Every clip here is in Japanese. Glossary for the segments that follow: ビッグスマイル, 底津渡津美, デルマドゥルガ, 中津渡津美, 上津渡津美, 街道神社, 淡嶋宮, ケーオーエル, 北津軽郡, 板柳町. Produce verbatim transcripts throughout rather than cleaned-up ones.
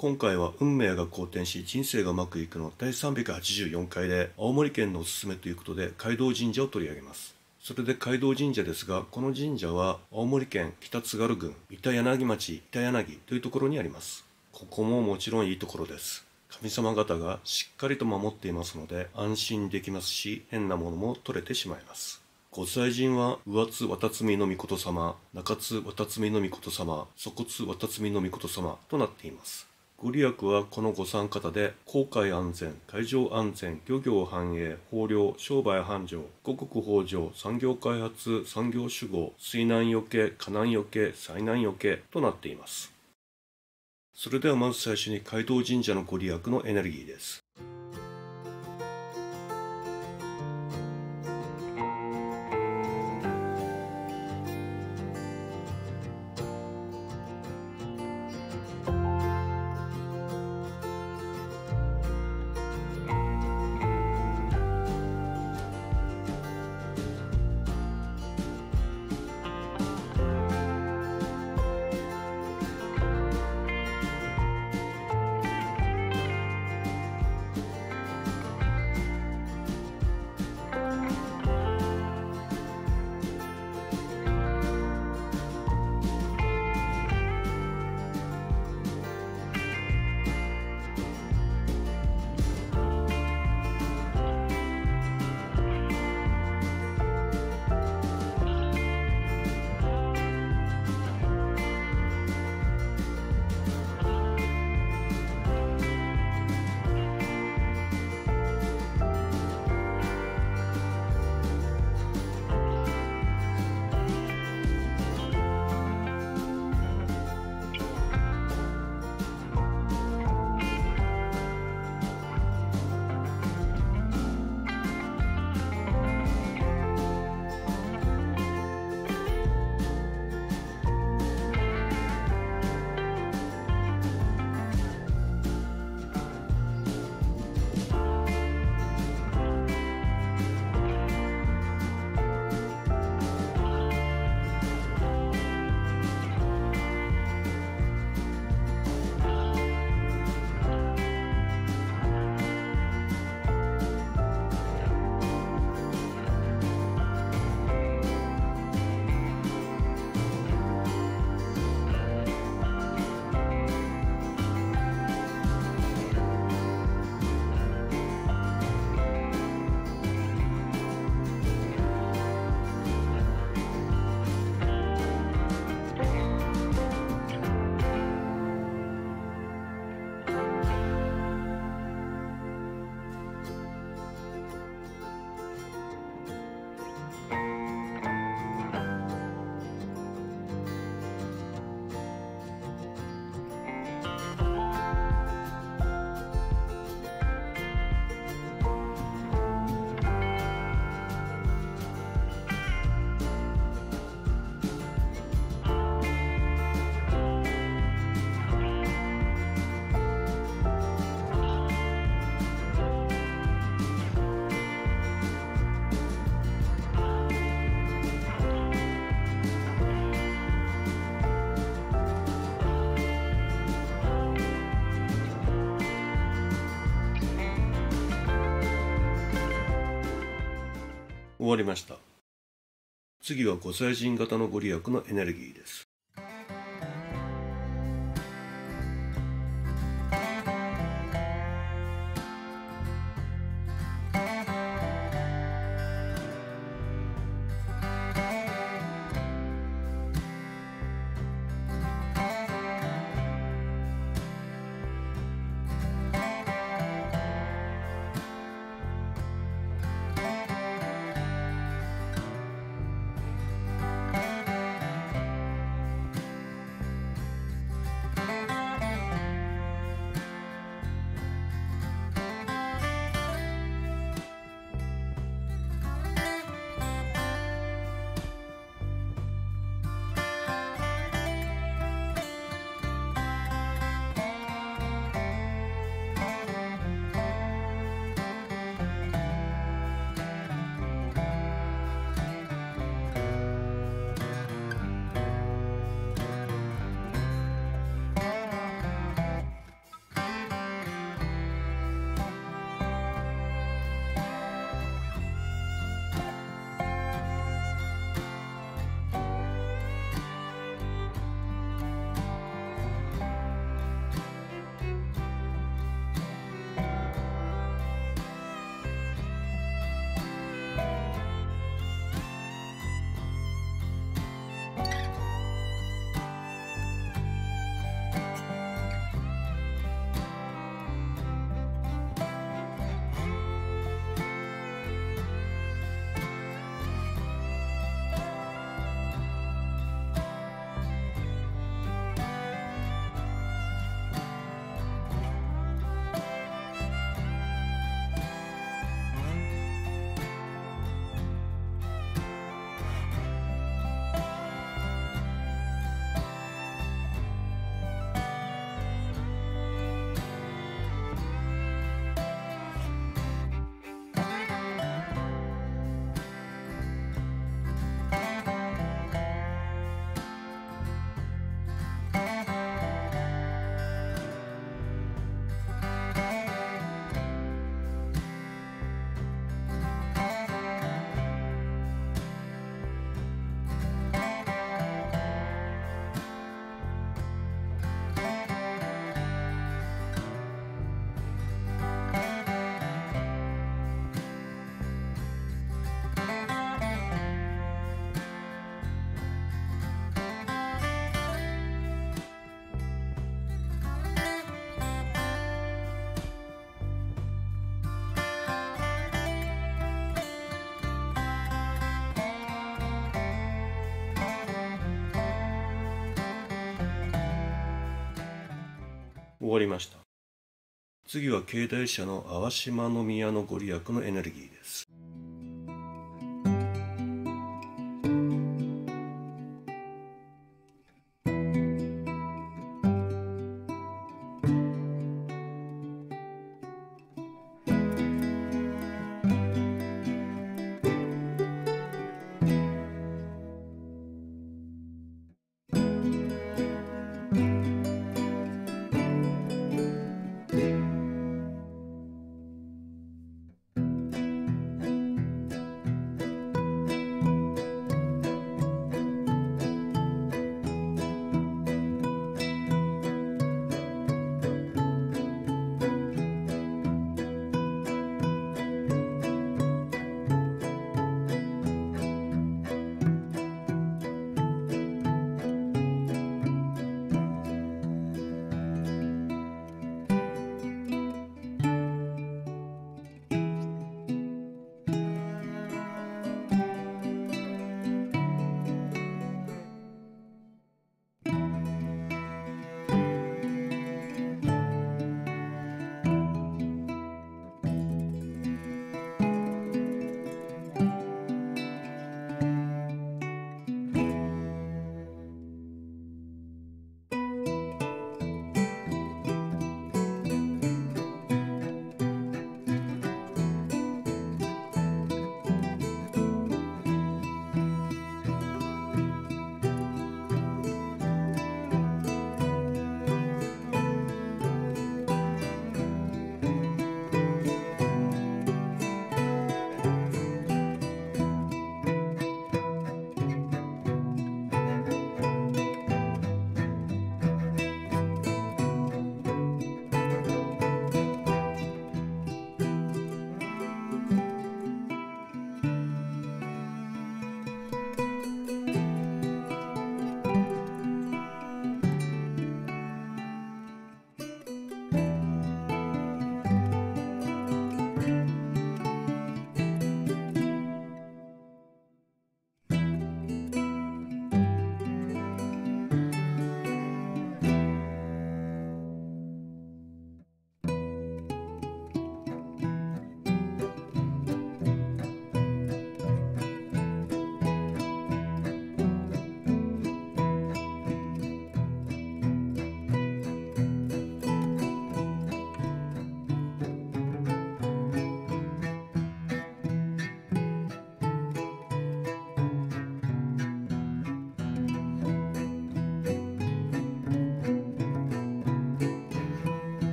今回は運命が好転し人生がうまくいくのだいさんびゃくはちじゅうよんかいで青森県のおすすめということで街道神社を取り上げます。それで街道神社ですが、この神社は青森県北津軽郡板柳町板柳というところにあります。ここももちろんいいところです。神様方がしっかりと守っていますので安心できますし、変なものも取れてしまいます。ご祭神は、上津渡津美の御事様、中津渡津美の御事様、底津渡津美の御事様となっています。ご利益はこのご参加で、航海安全、海上安全、漁業繁栄、豊漁、商売繁盛、五穀豊穣、産業開発、産業守護、水難よけ、火難よけ、災難よけとなっています。それではまず最初に街道神社のご利益のエネルギーです。終わりました。次はご祭神型のご利益のエネルギーです。終わりました。次は境内社の淡島宮のご利益のエネルギーです。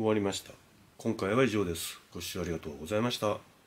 終わりました。今回は以上です。ご視聴ありがとうございました。